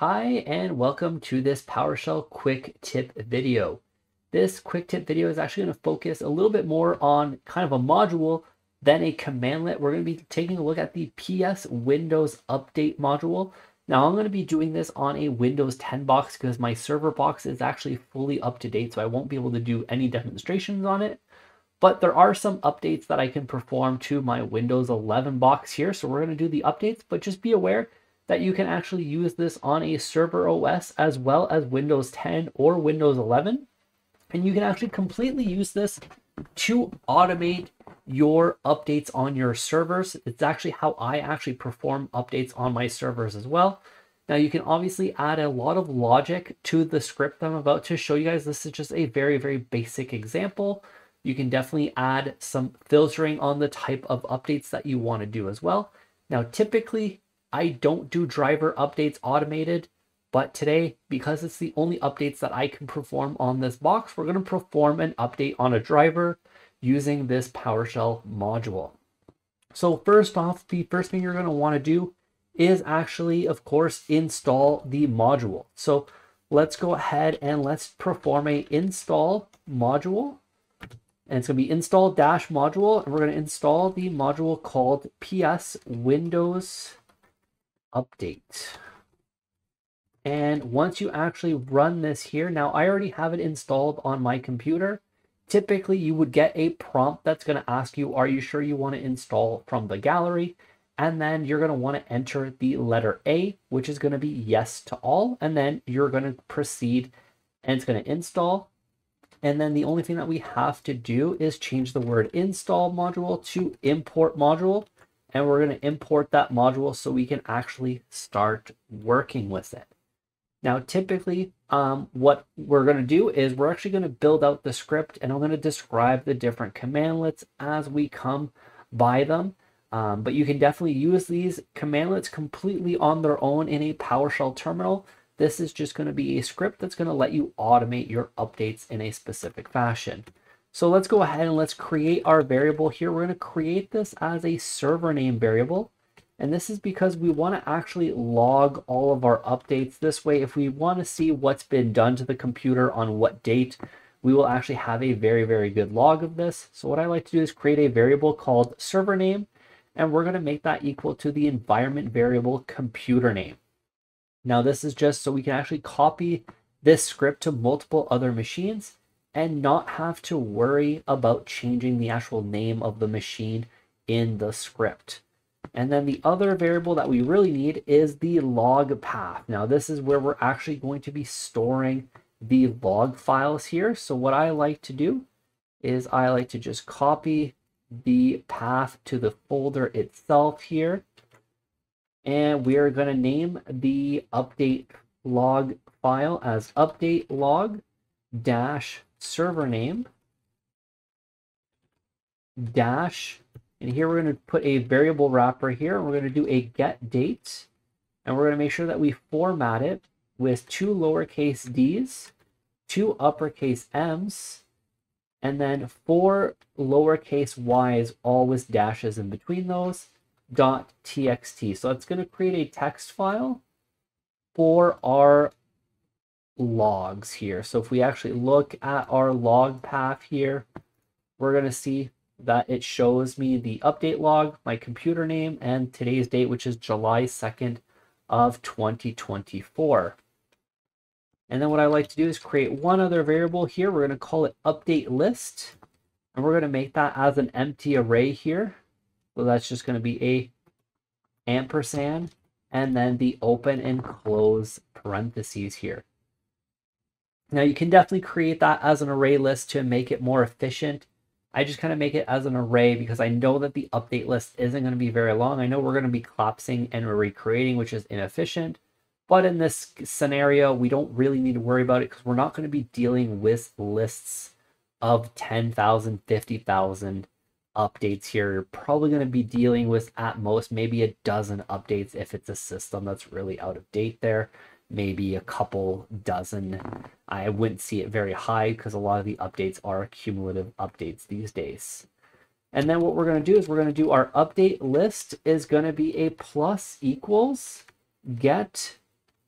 Hi, and welcome to this PowerShell quick tip video. This quick tip video is actually going to focus a little bit more on kind of a module than a commandlet. We're going to be taking a look at the PS Windows Update module. Now, I'm going to be doing this on a Windows 10 box because my server box is actually fully up to date, so I won't be able to do any demonstrations on it. But there are some updates that I can perform to my Windows 11 box here, so we're going to do the updates, but just be aware that you can actually use this on a server OS as well as Windows 10 or Windows 11. And you can actually completely use this to automate your updates on your servers. It's actually how I actually perform updates on my servers as well. Now you can obviously add a lot of logic to the script that I'm about to show you guys. This is just a very, very basic example. You can definitely add some filtering on the type of updates that you want to do as well. Now, typically, I don't do driver updates automated, but today, because it's the only updates that I can perform on this box, we're going to perform an update on a driver using this PowerShell module. So first off, the first thing you're going to want to do is actually, of course, install the module. So let's go ahead and let's perform a install module. And it's going to be install dash module, and we're going to install the module called PSWindowsUpdate. And once you actually run this here, now I already have it installed on my computer. Typically, you would get a prompt that's going to ask you, are you sure you want to install from the gallery? And then you're going to want to enter the letter A, which is going to be yes to all. And then you're going to proceed, and it's going to install. And then the only thing that we have to do is change the word install module to import module. And we're going to import that module so we can actually start working with it. Now, typically, what we're going to do is we're actually going to build out the script, and I'm going to describe the different commandlets as we come by them. But you can definitely use these commandlets completely on their own in a PowerShell terminal. This is just going to be a script that's going to let you automate your updates in a specific fashion. So let's go ahead and let's create our variable here. We're going to create this as a server name variable. And this is because we want to actually log all of our updates. This way, if we want to see what's been done to the computer on what date, we will actually have a very, very good log of this. So what I like to do is create a variable called server name, and we're going to make that equal to the environment variable computer name. Now, this is just so we can actually copy this script to multiple other machines and not have to worry about changing the actual name of the machine in the script. And then the other variable that we really need is the log path. Now, this is where we're actually going to be storing the log files here. So what I like to do is I like to just copy the path to the folder itself here. And we are going to name the update log file as update log dash server name dash, and here we're going to put a variable wrapper here, and we're going to do a get date, and we're going to make sure that we format it with 2 lowercase d's, 2 uppercase m's, and then 4 lowercase y's, all with dashes in between those, dot txt. So it's going to create a text file for our logs here. So if we actually look at our log path here, we're going to see that it shows me the update log, my computer name, and today's date, which is July 2nd of 2024. And then what I like to do is create one other variable here. We're going to call it update list, and we're going to make that as an empty array here. So that's just going to be a ampersand and then the open and close parentheses here. Now, you can definitely create that as an array list to make it more efficient. I just kind of make it as an array because I know that the update list isn't going to be very long. I know we're going to be collapsing and recreating, which is inefficient. But in this scenario, we don't really need to worry about it because we're not going to be dealing with lists of 10,000, 50,000 updates here. You're probably going to be dealing with at most maybe a dozen updates if it's a system that's really out of date there. Maybe a couple dozen. I wouldn't see it very high because a lot of the updates are cumulative updates these days. And then what we're going to do is we're going to do our update list is going to be a plus equals get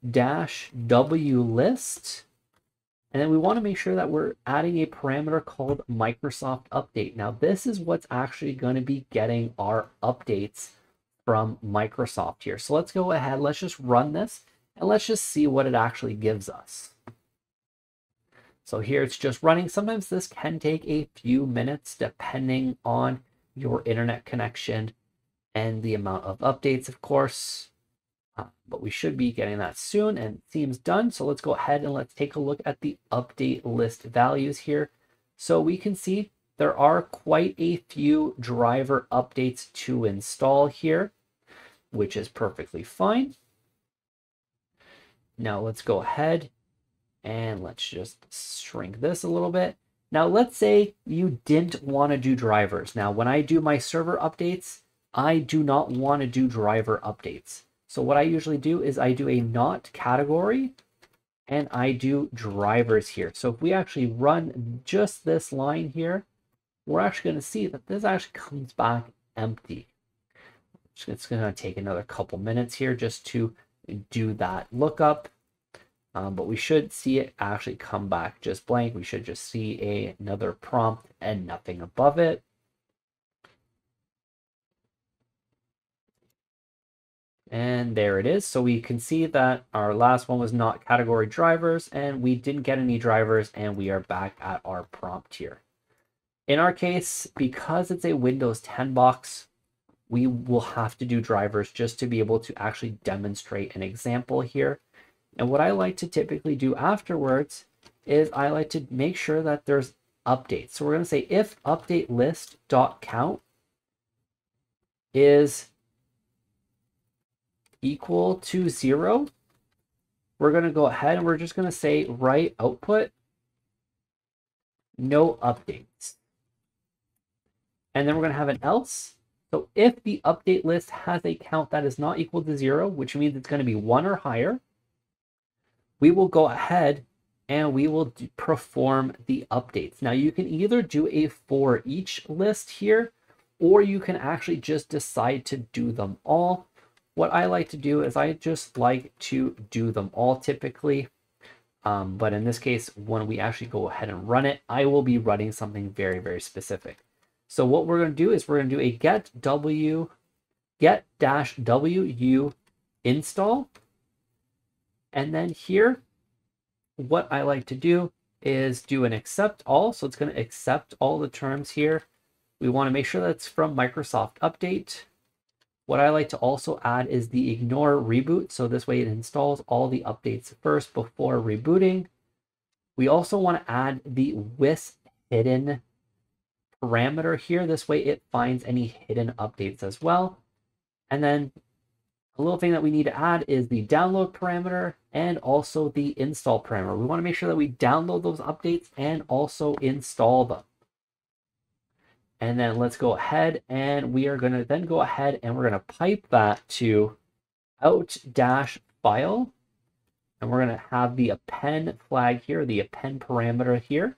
-w list. And then we want to make sure that we're adding a parameter called Microsoft Update. Now, this is what's actually going to be getting our updates from Microsoft here. So let's go ahead, let's just run this, and let's just see what it actually gives us. So here it's just running. Sometimes this can take a few minutes depending on your internet connection and the amount of updates, of course. But we should be getting that soon, and it seems done. So let's go ahead and let's take a look at the update list values here. So we can see there are quite a few driver updates to install here, which is perfectly fine. Now let's go ahead and let's just shrink this a little bit. Now let's say you didn't want to do drivers. Now when I do my server updates, I do not want to do driver updates. So what I usually do is I do a not category and I do drivers here. So if we actually run just this line here, we're actually going to see that this actually comes back empty. It's going to take another couple minutes here just to do that lookup. But we should see it actually come back just blank. We should just see another prompt and nothing above it. And there it is. So we can see that our last one was not category drivers, and we didn't get any drivers, and we are back at our prompt here. In our case, because it's a Windows 10 box, we will have to do drivers just to be able to actually demonstrate an example here. And what I like to typically do afterwards is I like to make sure that there's updates. So we're going to say if update list dot count is equal to 0, we're going to go ahead and we're just going to say write output no updates, and then we're going to have an else. So if the update list has a count that is not equal to 0, which means it's going to be 1 or higher, we will go ahead and we will perform the updates. Now you can either do a for each list here, or you can actually just decide to do them all. What I like to do is I just like to do them all typically, but in this case, when we actually go ahead and run it, I will be running something very, very specific. So what we're going to do is we're going to do a get-w install. And then here, what I like to do is do an accept all. So it's going to accept all the terms here. We want to make sure that's from Microsoft Update. What I like to also add is the ignore reboot. So this way it installs all the updates first before rebooting. We also want to add the WIS hidden parameter here. This way it finds any hidden updates as well. And then a little thing that we need to add is the download parameter and also the install parameter. We want to make sure that we download those updates and also install them. And then let's go ahead and we are going to then go ahead and we're going to pipe that to out-file. And we're going to have the append flag here, the append parameter here.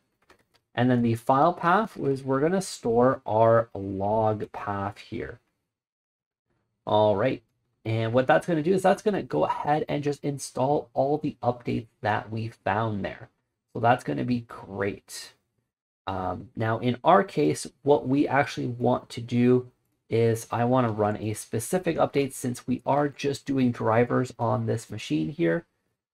And then the file path is we're going to store our log path here. All right. And what that's going to do is that's going to go ahead and just install all the updates that we found there. So that's going to be great. Now in our case, what we actually want to do is I want to run a specific update since we are just doing drivers on this machine here.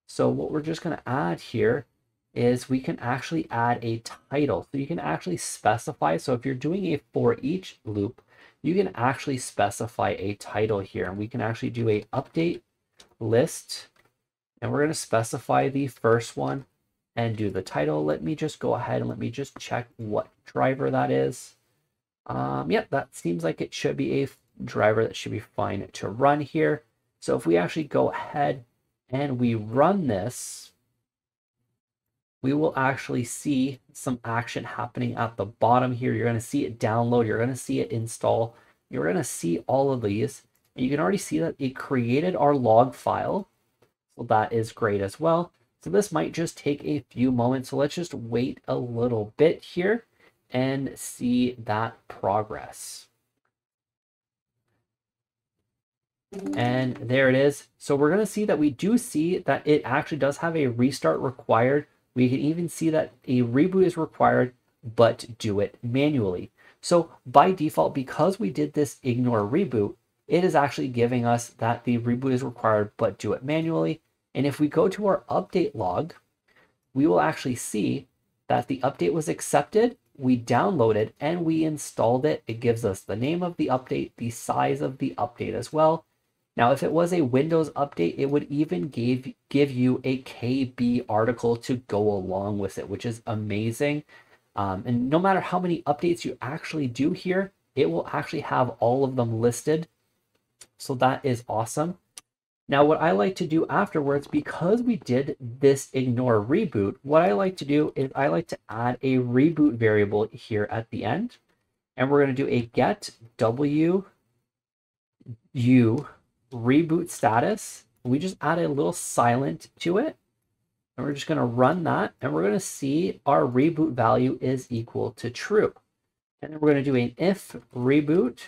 So what we're just going to add here is we can actually add a title. So you can actually specify. So if you're doing a for each loop, you can actually specify a title here, and we can actually do a update list, and we're going to specify the first one and do the title. Let me just go ahead and let me just check what driver that is. Yep, that seems like it should be a driver that should be fine to run here. So if we actually go ahead and we run this, we will actually see some action happening at the bottom here. You're going to see it download. You're going to see it install. You're going to see all of these. And you can already see that it created our log file. So that is great as well. So this might just take a few moments. So let's just wait a little bit here and see that progress. And there it is. So we're going to see that we do see that it actually does have a restart required. We can even see that a reboot is required, but do it manually. So by default, because we did this ignore reboot, it is actually giving us that the reboot is required, but do it manually. And if we go to our update log, we will actually see that the update was accepted, we downloaded, and we installed it. It gives us the name of the update, the size of the update as well. Now, if it was a Windows update, it would even give you a KB article to go along with it, which is amazing. And no matter how many updates you actually do here, it will actually have all of them listed. So that is awesome. Now, what I like to do afterwards, because we did this ignore reboot, what I like to do is I like to add a reboot variable here at the end. And we're going to do a get WU reboot status. We just add a little silent to it, and we're just going to run that, and we're going to see our reboot value is equal to true. And then we're going to do an if reboot.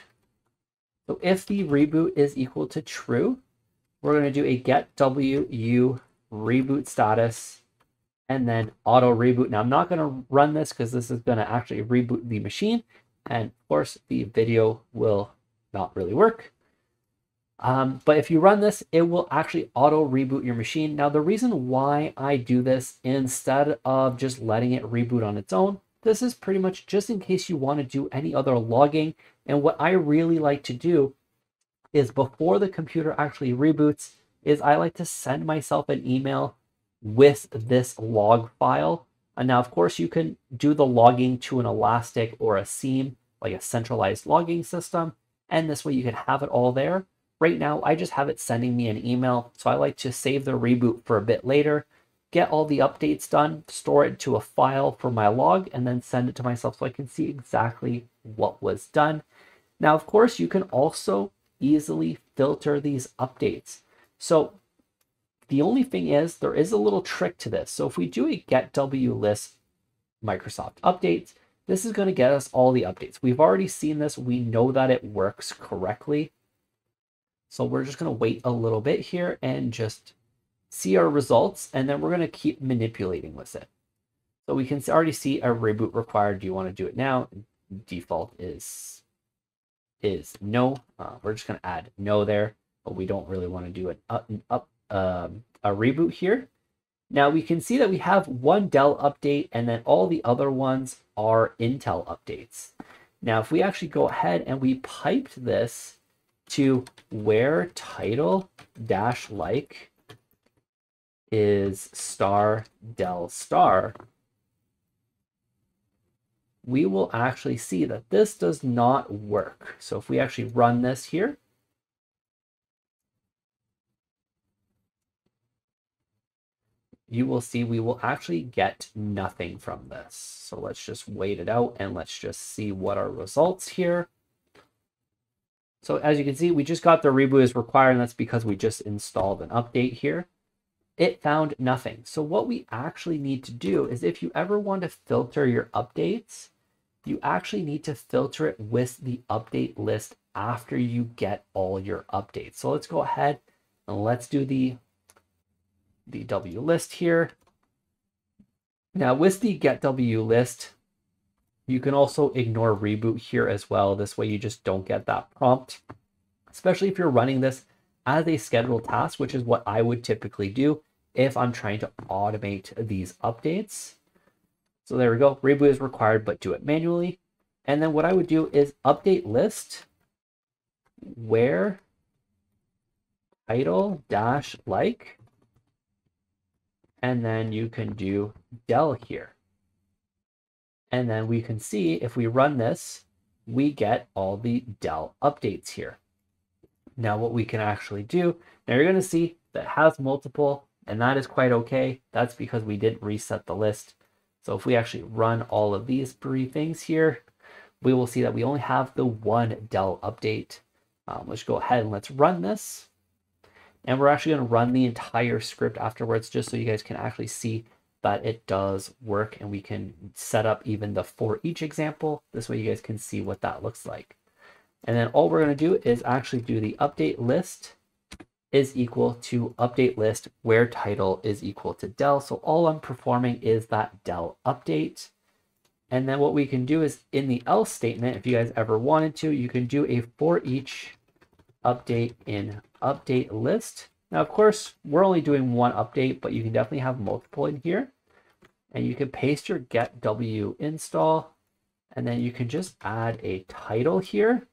So if the reboot is equal to true, we're going to do a get WU reboot status and then auto reboot. Now I'm not going to run this because this is going to actually reboot the machine, and of course the video will not really work. But if you run this, it will actually auto reboot your machine. Now, the reason why I do this instead of just letting it reboot on its own, this is pretty much just in case you want to do any other logging. And what I really like to do is before the computer actually reboots is I like to send myself an email with this log file. And now, of course, you can do the logging to an Elastic or a Seam, like a centralized logging system. And this way you can have it all there. Right now, I just have it sending me an email, so I like to save the reboot for a bit later, get all the updates done, store it to a file for my log, and then send it to myself so I can see exactly what was done. Now, of course, you can also easily filter these updates. So the only thing is there is a little trick to this. So if we do a get WList Microsoft updates, this is going to get us all the updates. We've already seen this. We know that it works correctly. So we're just going to wait a little bit here and just see our results. And then we're going to keep manipulating with it. So we can already see a reboot required. Do you want to do it now? Default is no. We're just going to add no there, but we don't really want to do a reboot here. Now we can see that we have one Dell update and then all the other ones are Intel updates. Now, if we actually go ahead and we piped this to where title dash like is star Del star, we will actually see that this does not work. So if we actually run this here, you will see we will actually get nothing from this. So let's just wait it out and let's just see what our results here. So as you can see, we just got the reboot is required, and that's because we just installed an update here. It found nothing. So what we actually need to do is if you ever want to filter your updates, you actually need to filter it with the update list after you get all your updates. So let's go ahead and let's do the W list here. Now with the get W list, you can also ignore reboot here as well. This way you just don't get that prompt, especially if you're running this as a scheduled task, which is what I would typically do if I'm trying to automate these updates. So there we go. Reboot is required, but do it manually. And then what I would do is update list where title dash like, and then you can do Dell here. And then we can see if we run this, we get all the Dell updates here. Now what we can actually do, now you're going to see that has multiple, and that is quite okay. That's because we didn't reset the list. So if we actually run all of these three things here, we will see that we only have the one Dell update. Let's go ahead and let's run this. And we're actually going to run the entire script afterwards, just so you guys can actually see that it does work, and we can set up even the for each example. This way you guys can see what that looks like. And then all we're going to do is actually do the update list is equal to update list where title is equal to del. So all I'm performing is that del update. And then what we can do is in the else statement, if you guys ever wanted to, you can do a for each update in update list. Now, of course, we're only doing one update, but you can definitely have multiple in here. And you can paste your get w install, and then you can just add a title here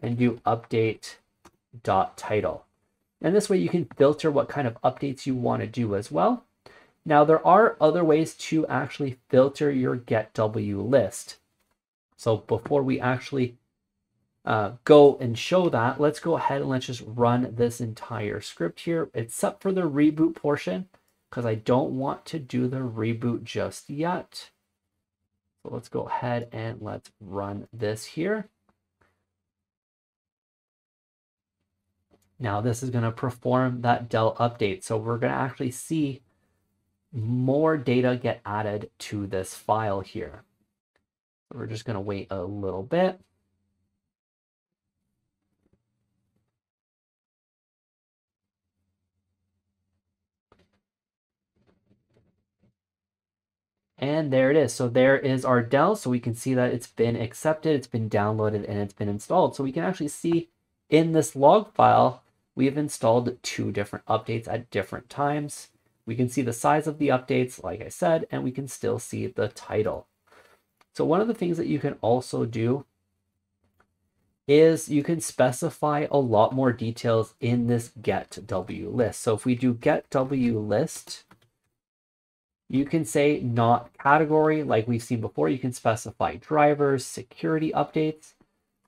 and do update.title. And this way you can filter what kind of updates you want to do as well. Now, there are other ways to actually filter your getW list. So before we actually go and show that, let's go ahead and let's just run this entire script here, except for the reboot portion, because I don't want to do the reboot just yet. So let's go ahead and let's run this here. Now this is going to perform that del update. So we're going to actually see more data get added to this file here. So we're just going to wait a little bit. And there it is. So there is our del. So we can see that it's been accepted, it's been downloaded, and it's been installed. So we can actually see in this log file, we've installed two different updates at different times. We can see the size of the updates, like I said, and we can still see the title. So one of the things that you can also do is you can specify a lot more details in this getW list. So if we do getW list, you can say not category, like we've seen before. You can specify drivers, security updates,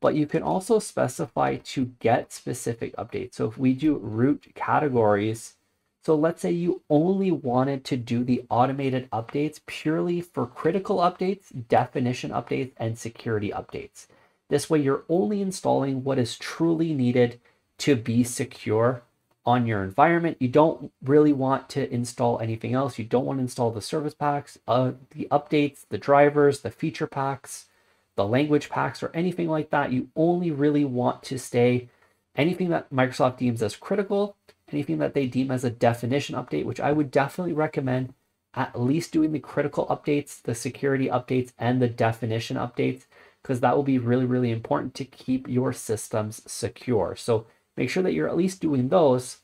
but you can also specify to get specific updates. So if we do root categories, so let's say you only wanted to do the automated updates purely for critical updates, definition updates, and security updates. This way you're only installing what is truly needed to be secure on your environment. You don't really want to install anything else. You don't want to install the service packs, the updates, the drivers, the feature packs, the language packs, or anything like that. You only really want to stay anything that Microsoft deems as critical, anything that they deem as a definition update, which I would definitely recommend at least doing the critical updates, the security updates, and the definition updates, because that will be really, really important to keep your systems secure. So make sure that you're at least doing those,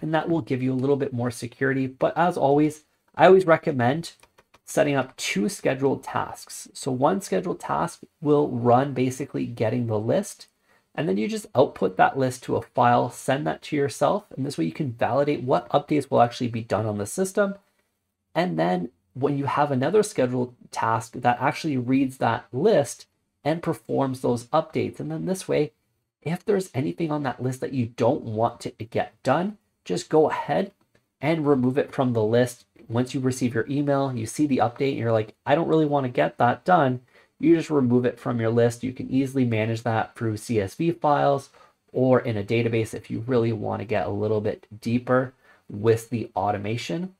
and that will give you a little bit more security. But as always, I always recommend setting up two scheduled tasks. So one scheduled task will run basically getting the list, and then you just output that list to a file, send that to yourself, and this way you can validate what updates will actually be done on the system. And then when you have another scheduled task that actually reads that list and performs those updates, and then this way, if there's anything on that list that you don't want to get done, just go ahead and remove it from the list. Once you receive your email, you see the update, and you're like, I don't really want to get that done. You just remove it from your list. You can easily manage that through CSV files or in a database if you really want to get a little bit deeper with the automation.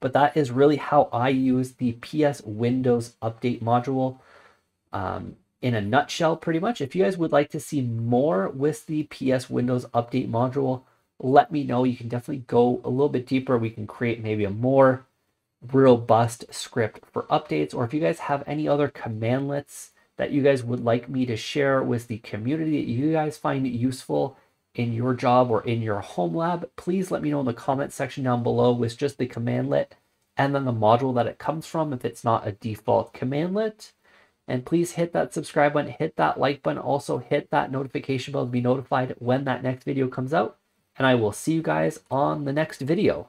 But that is really how I use the PS Windows Update module. In a nutshell, pretty much. If you guys would like to see more with the PS Windows Update module, let me know. You can definitely go a little bit deeper. We can create maybe a more robust script for updates, or if you guys have any other commandlets that you guys would like me to share with the community that you guys find useful in your job or in your home lab, please let me know in the comment section down below with just the commandlet and then the module that it comes from if it's not a default commandlet. And please hit that subscribe button, hit that like button, also hit that notification bell to be notified when that next video comes out. And I will see you guys on the next video.